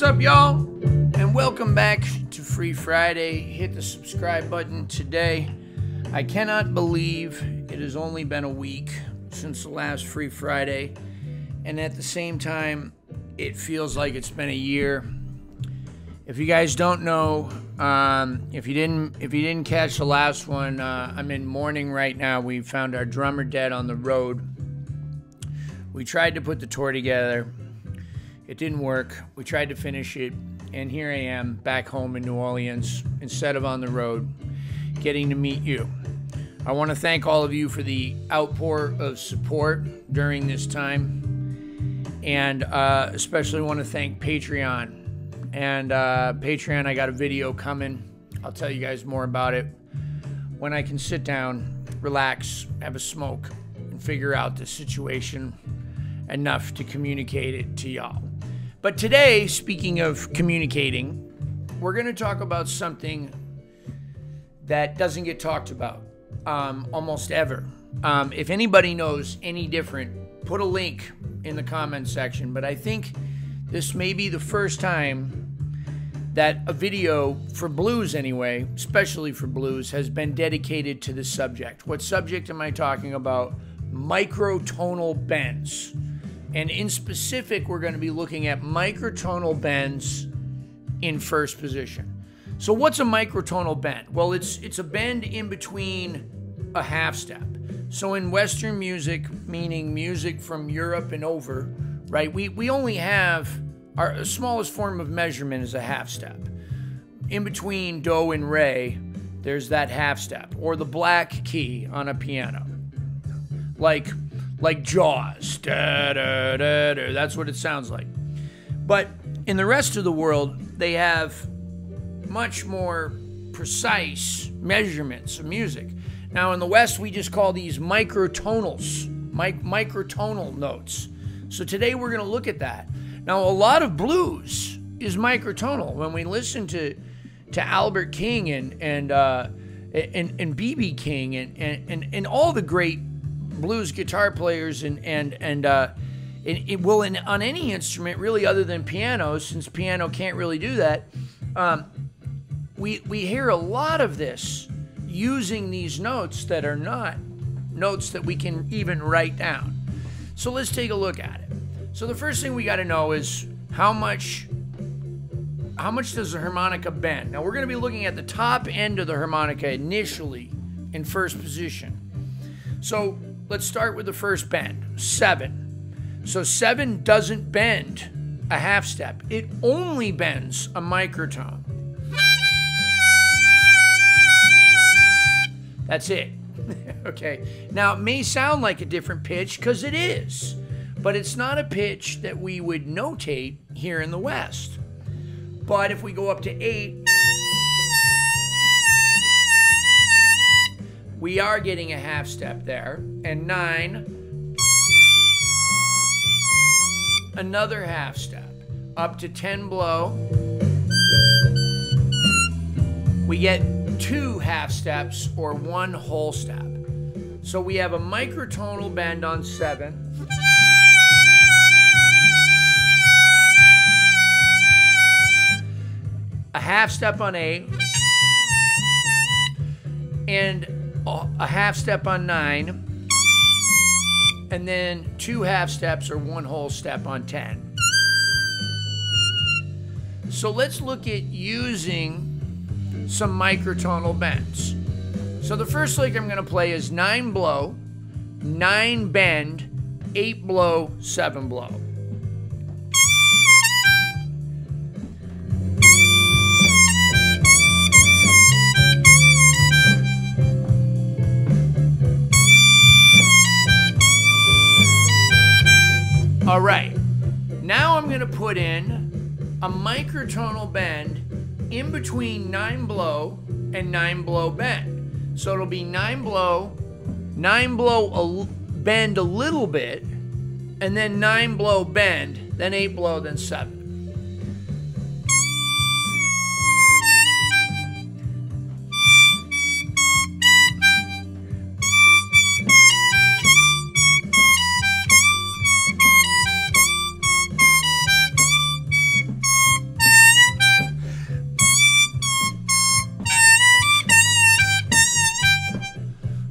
What's up, y'all? And welcome back to Free Friday. Hit the subscribe button today. I cannot believe it has only been a week since the last Free Friday, and at the same time, it feels like it's been a year. If you guys don't know, if you didn't catch the last one, I'm in mourning right now. We found our drummer dead on the road. We tried to put the tour together. It didn't work. We tried to finish it, and here I am back home in New Orleans instead of on the road, getting to meet you. I want to thank all of you for the outpour of support during this time, and especially want to thank Patreon. And Patreon, I got a video coming. I'll tell you guys more about it when I can sit down, relax, have a smoke, and figure out the situation enough to communicate it to y'all. But today, speaking of communicating, we're going to talk about something that doesn't get talked about almost ever. If anybody knows any different, put a link in the comment section. But I think this may be the first time that a video for blues anyway, especially for blues, has been dedicated to this subject. What subject am I talking about? Microtonal bends. And in specific, we're going to be looking at microtonal bends in first position. So what's a microtonal bend? Well, it's a bend in between a half step. So in Western music, meaning music from Europe and over, right, we only have our smallest form of measurement is a half step. In between do and re, there's that half step, or the black key on a piano. Like Jaws. Da, da, da, da. That's what it sounds like. But in the rest of the world, they have much more precise measurements of music. Now, in the West, we just call these microtonals, microtonal notes. So today, we're going to look at that. Now, a lot of blues is microtonal. When we listen to Albert King and BB King and all the great blues guitar players on any instrument really other than piano, since piano can't really do that, we hear a lot of this using these notes that are not notes that we can even write down. So let's take a look at it. So the first thing we got to know is how much does the harmonica bend? Now we're going to be looking at the top end of the harmonica initially in first position. So let's start with the first bend, 7. So 7 doesn't bend a half step. It only bends a microtone. That's it. Okay. Now, it may sound like a different pitch, because it is. But it's not a pitch that we would notate here in the West. But if we go up to 8... we are getting a half step there. And 9, another half step. Up to 10 blow, we get 2 half steps or 1 whole step. So we have a microtonal bend on 7. A half step on 8. And a half step on 9, and then 2 half steps or 1 whole step on 10. So let's look at using some microtonal bends. So the first lick I'm going to play is 9 blow, 9 bend, 8 blow, 7 blow. All right, now I'm gonna put in a microtonal bend in between 9 blow and 9 blow bend. So it'll be 9 blow, 9 blow bend a little bit, and then 9 blow bend, then 8 blow, then 7.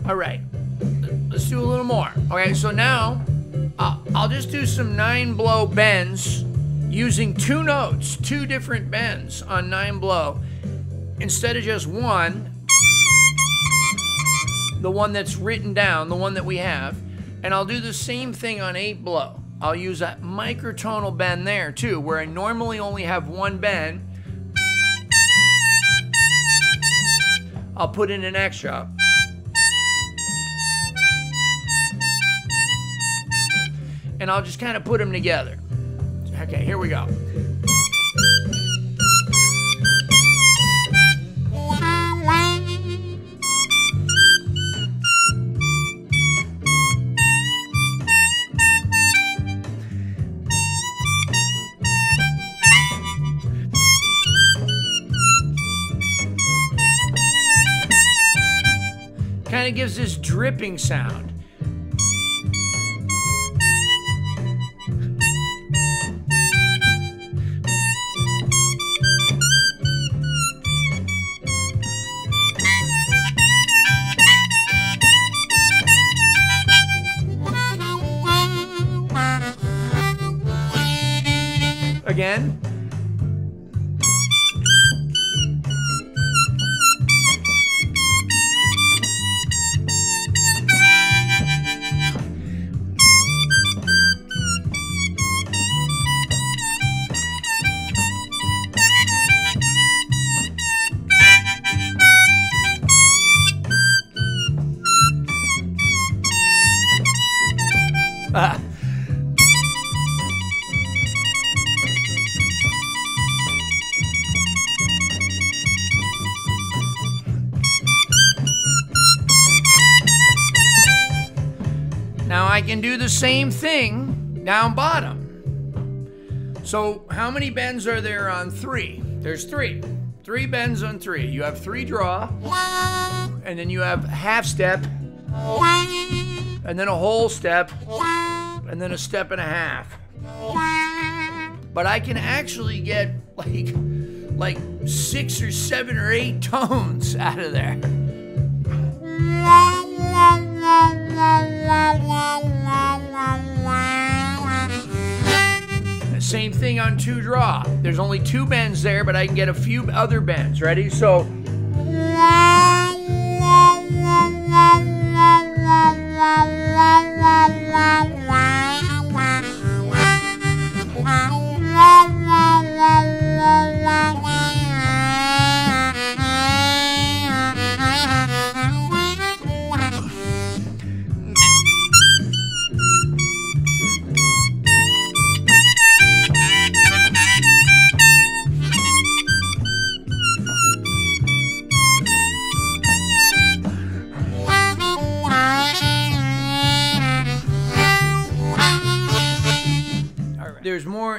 All right, let's do a little more. Okay, so now I'll just do some 9-blow bends using 2 notes, 2 different bends on 9-blow, instead of just one, the one that's written down, the one that we have. And I'll do the same thing on 8-blow. I'll use a microtonal bend there too, where I normally only have 1 bend. I'll put in an extra. And I'll just kind of put them together. Okay, here we go. Kind of gives this dripping sound. Again. Can do the same thing down bottom. So how many bends are there on 3? There's 3. 3 bends on 3. You have 3 draw, and then you have a half step, and then a whole step, and then a step and a half. But I can actually get like 6 or 7 or 8 tones out of there. Same thing on 2 draw. There's only 2 bends there, but I can get a few other bends. Ready? So.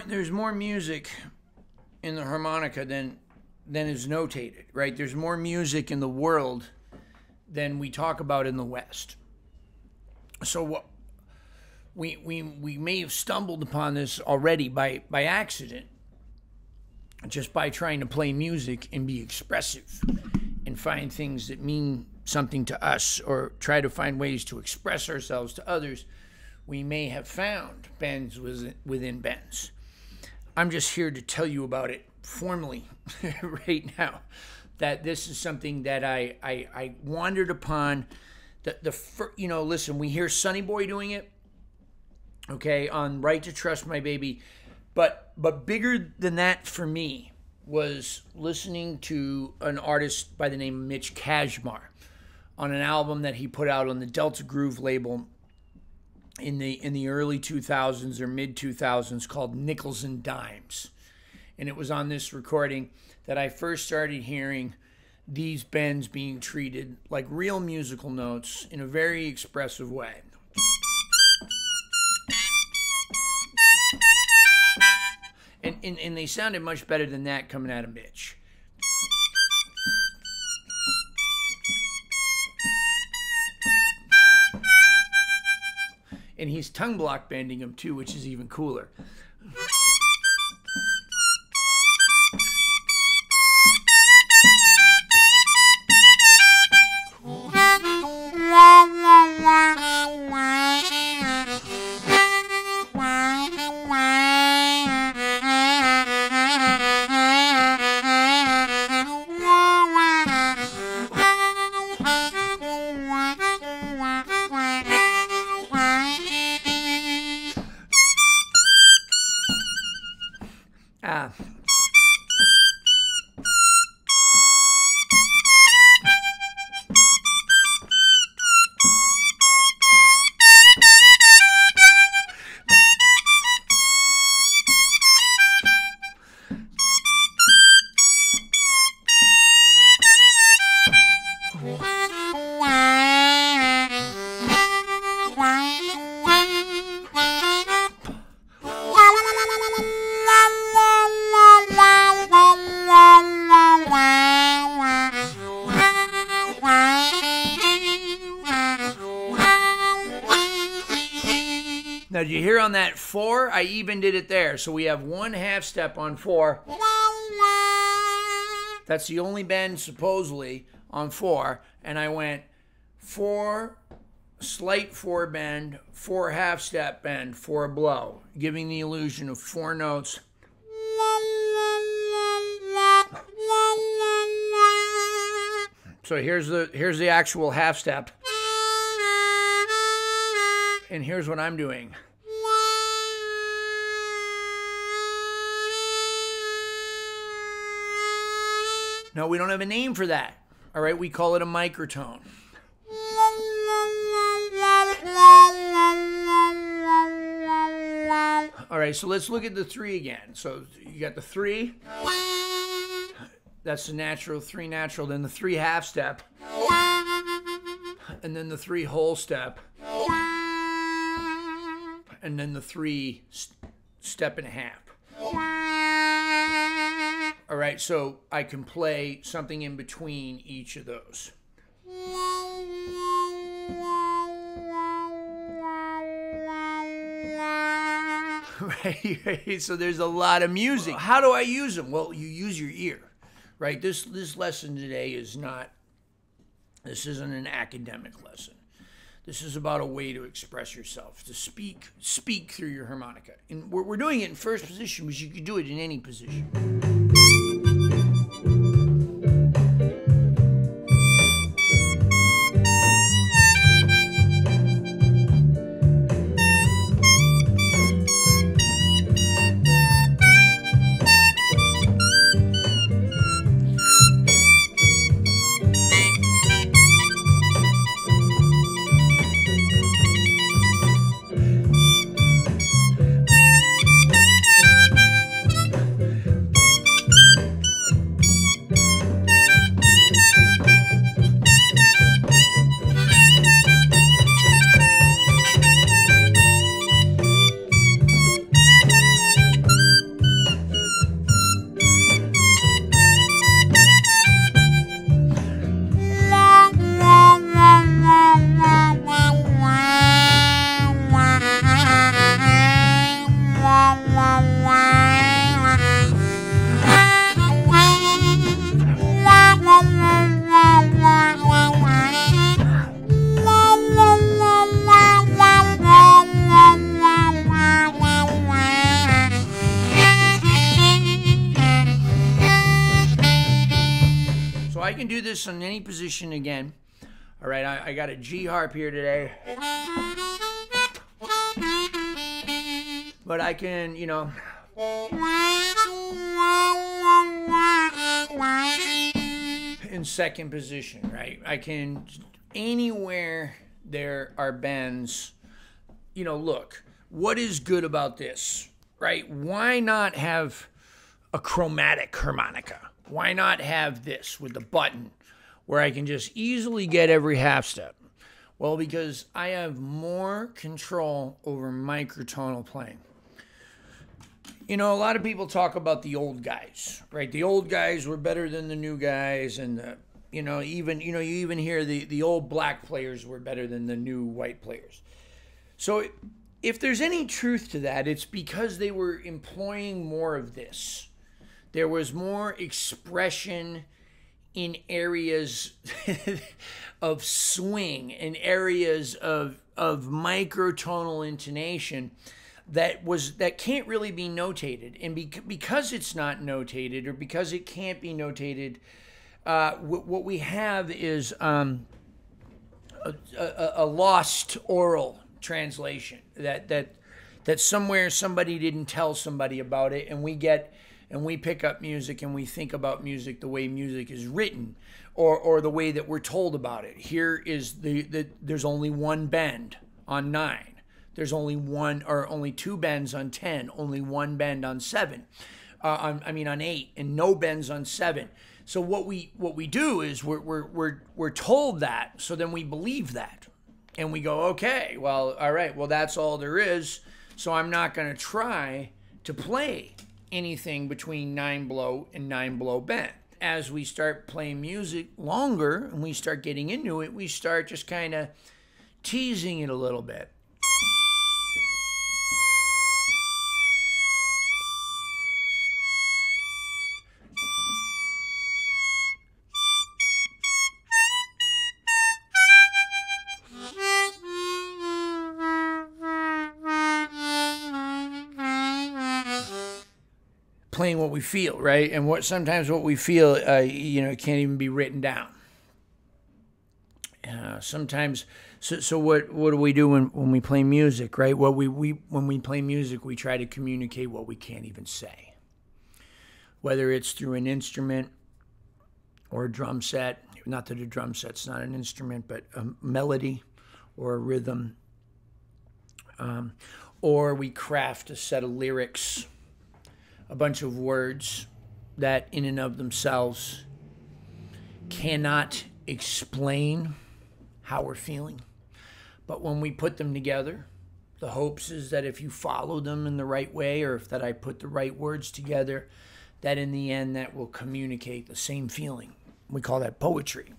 There's more music in the harmonica than is notated, right? There's more music in the world than we talk about in the West. So what we may have stumbled upon this already by accident, just by trying to play music and be expressive and find things that mean something to us, or try to find ways to express ourselves to others. We may have found bends within bends. I'm just here to tell you about it formally right now, that this is something that I wandered upon. You know, listen, we hear Sunny Boy doing it, okay, on Right to Trust My Baby. But bigger than that for me was listening to an artist by the name of Mitch Kashmar on an album that he put out on the Delta Groove label in the early 2000s or mid 2000s, called Nickels and Dimes. And it was on this recording that I first started hearing these bends being treated like real musical notes in a very expressive way. And they sounded much better than that coming out of Mitch. And he's tongue block bending them too, which is even cooler. Now, did you hear on that four? I even did it there. So we have one half step on four. That's the only bend, supposedly, on four. And I went four, slight four bend, four half step bend, four blow, giving the illusion of four notes. So here's the actual half step. And here's what I'm doing. No, we don't have a name for that. All right, we call it a microtone. All right, so let's look at the three again. So you got the three. That's the natural, three natural. Then the three half step. And then the three whole step. And then the three step and a half. All right, so I can play something in between each of those. Right? So there's a lot of music. How do I use them? Well, you use your ear, right? This lesson today is not, this isn't an academic lesson. This is about a way to express yourself, to speak through your harmonica. And we're doing it in first position, but you could do it in any position. In any position again. All right, I got a G harp here today, but I can, you know, in second position, right? I can, anywhere there are bends, you know, look, what is good about this, right? Why not have a chromatic harmonica? Why not have this with the button, where I can just easily get every half step? Well, because I have more control over microtonal playing. You know, a lot of people talk about the old guys, right? The old guys were better than the new guys, and the, you know, even, you know, you even hear the old black players were better than the new white players. So if there's any truth to that, it's because they were employing more of this. There was more expression in areas of swing, in areas of microtonal intonation that can't really be notated. And because it's not notated, or because it can't be notated, what we have is a lost oral translation that somewhere somebody didn't tell somebody about it, and we pick up music and we think about music the way music is written, or the way that we're told about it. Here is there's only one bend on 9. There's only one, or only two bends on 10, only one bend on 7. I mean on 8, and no bends on 7. So what we do is we're told that, so then we believe that. And we go, okay, well, all right, well, that's all there is. So I'm not gonna try to play anything between 9 blow and 9 blow bend. As we start playing music longer and we start getting into it, we start just kind of teasing it a little bit. playing what we feel, right? And what sometimes what we feel, you know, it can't even be written down. Sometimes, so what do we do when we play music, right? What when we play music, we try to communicate what we can't even say. Whether it's through an instrument or a drum set, not that a drum set's not an instrument, but a melody or a rhythm, or we craft a set of lyrics, a bunch of words that in and of themselves cannot explain how we're feeling. But when we put them together, the hopes is that if you follow them in the right way, or if that I put the right words together, that in the end that will communicate the same feeling. We call that poetry.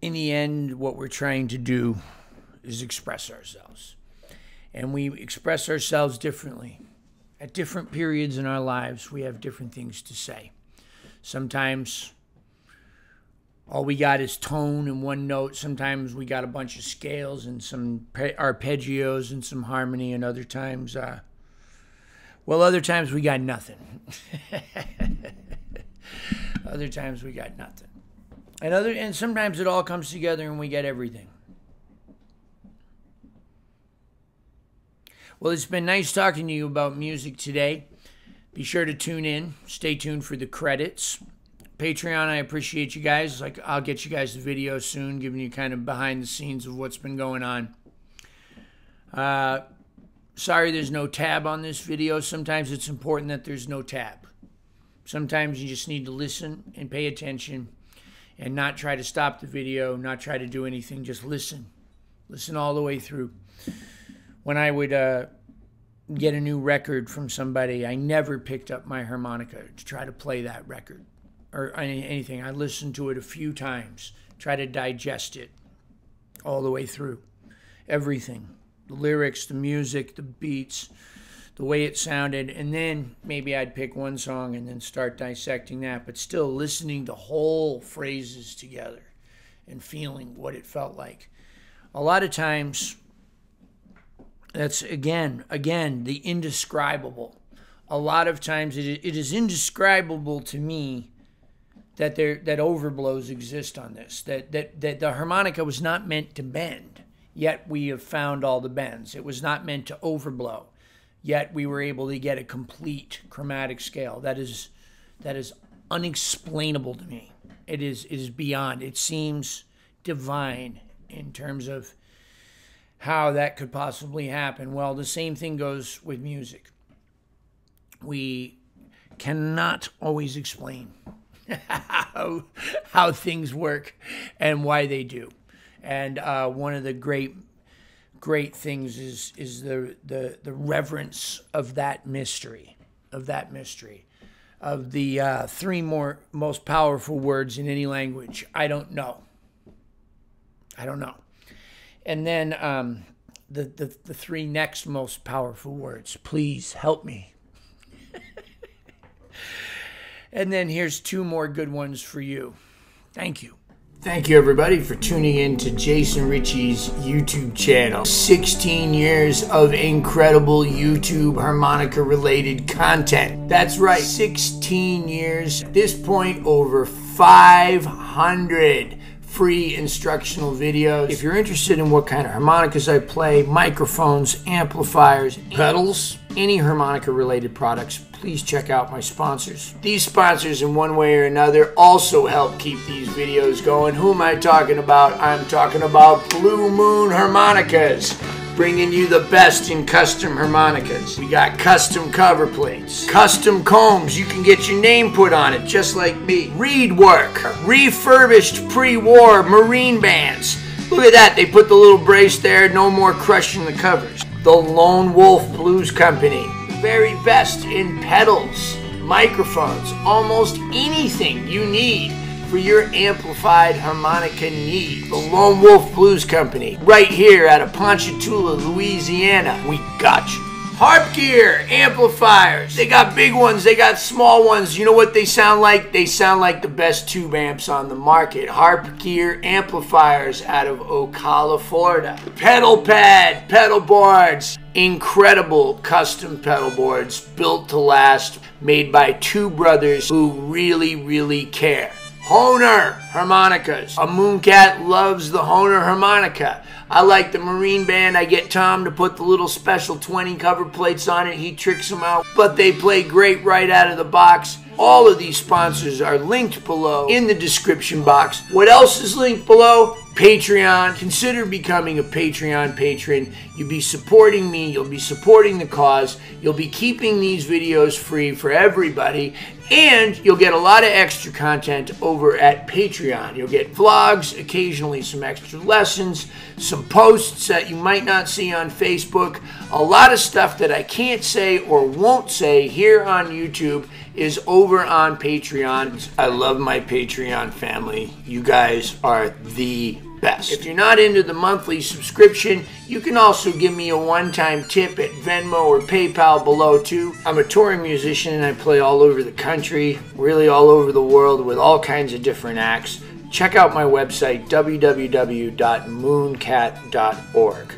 In the end, what we're trying to do is express ourselves. And we express ourselves differently. At different periods in our lives, we have different things to say. Sometimes all we got is tone and one note. Sometimes we got a bunch of scales and some arpeggios and some harmony. And other times, well, other times we got nothing. Other times we got nothing. And sometimes it all comes together and we get everything. Well, it's been nice talking to you about music today. Be sure to tune in. Stay tuned for the credits. Patreon, I appreciate you guys. Like, I'll get you guys the video soon, giving you kind of behind the scenes of what's been going on. Sorry there's no tab on this video. Sometimes it's important that there's no tab. Sometimes you just need to listen and pay attention and not try to stop the video, not try to do anything, just listen. Listen all the way through. When I would get a new record from somebody, I never picked up my harmonica to try to play that record or anything. I listened to it a few times, try to digest it all the way through. Everything, the lyrics, the music, the beats, the way it sounded, and then maybe I'd pick one song and then start dissecting that, but still listening to whole phrases together and feeling what it felt like. A lot of times, that's, again, the indescribable. A lot of times it is indescribable to me that that overblows exist on this, that the harmonica was not meant to bend, yet we have found all the bends. It was not meant to overblow. Yet we were able to get a complete chromatic scale. That is unexplainable to me. It is beyond. It seems divine in terms of how that could possibly happen. Well, the same thing goes with music. We cannot always explain how things work and why they do. And one of the great things is the reverence of that mystery, of the three most powerful words in any language. I don't know. And then the three next most powerful words, please help me. And then here's two more good ones for you. Thank you. Thank you, everybody, for tuning in to Jason Ricci's YouTube channel. 16 years of incredible YouTube harmonica-related content. That's right, 16 years. At this point, over 500 free instructional videos. If you're interested in what kind of harmonicas I play, microphones, amplifiers, pedals, any harmonica-related products, please check out my sponsors. These sponsors, in one way or another, also help keep these videos going. Who am I talking about? I'm talking about Blue Moon Harmonicas, bringing you the best in custom harmonicas. We got custom cover plates, custom combs, you can get your name put on it, just like me. Reed work, refurbished pre-war marine bands. Look at that, they put the little brace there, no more crushing the covers. The Lone Wolf Blues Company. Very best in pedals, microphones, almost anything you need for your amplified harmonica needs. The Lone Wolf Blues Company, right here out of Ponchatoula, Louisiana. We got you. Harp Gear Amplifiers. They got big ones, they got small ones. You know what they sound like? They sound like the best tube amps on the market. Harp Gear Amplifiers out of Ocala, Florida. Pedal Pad, pedal boards. Incredible custom pedal boards built to last, made by two brothers who really, really care. Hohner Harmonicas. A Mooncat loves the Hohner harmonica. I like the Marine Band. I get Tom to put the little special 20 cover plates on it. He tricks them out, but they play great right out of the box. All of these sponsors are linked below in the description box. What else is linked below? Patreon. Consider becoming a Patreon patron. You'll be supporting me. You'll be supporting the cause. You'll be keeping these videos free for everybody. And you'll get a lot of extra content over at Patreon. You'll get vlogs, occasionally some extra lessons, some posts that you might not see on Facebook. A lot of stuff that I can't say or won't say here on YouTube is over on Patreon. I love my Patreon family. You guys are the best. If you're not into the monthly subscription, you can also give me a one-time tip at Venmo or PayPal below too. I'm a touring musician and I play all over the country, really all over the world with all kinds of different acts. Check out my website, www.mooncat.org.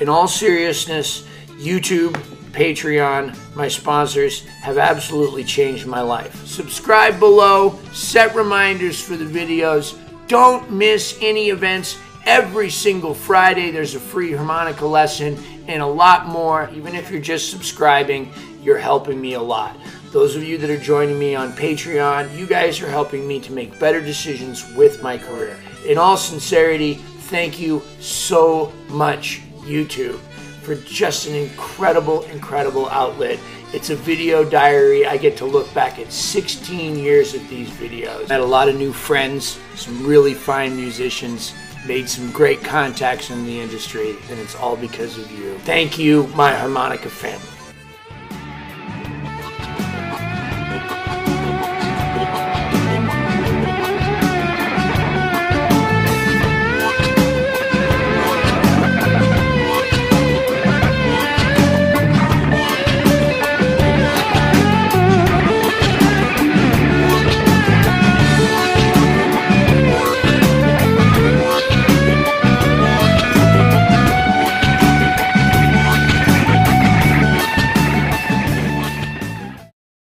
In all seriousness, YouTube, Patreon, my sponsors have absolutely changed my life. Subscribe below, set reminders for the videos. Don't miss any events. Every single Friday there's a free harmonica lesson and a lot more. Even if you're just subscribing, you're helping me a lot. Those of you that are joining me on Patreon, you guys are helping me to make better decisions with my career. In all sincerity, thank you so much, YouTube, for just an incredible, incredible outlet. It's a video diary. I get to look back at 16 years of these videos. Met a lot of new friends, some really fine musicians, made some great contacts in the industry, and it's all because of you. Thank you, my harmonica family.